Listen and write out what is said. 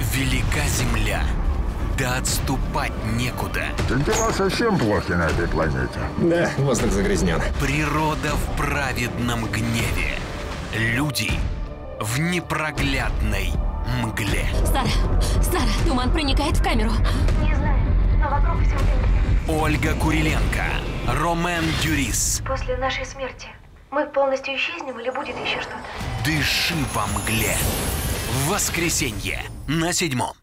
Велика земля, да отступать некуда. Да дела совсем плохи на этой планете. Да, воздух загрязнен. Природа в праведном гневе. Люди в непроглядной мгле. Сара, туман проникает в камеру. Не знаю, но вокруг все время. Ольга Куриленко, Ромэн Дюрис. После нашей смерти мы полностью исчезнем или будет еще что-то? Дыши во мгле. В воскресенье на 7.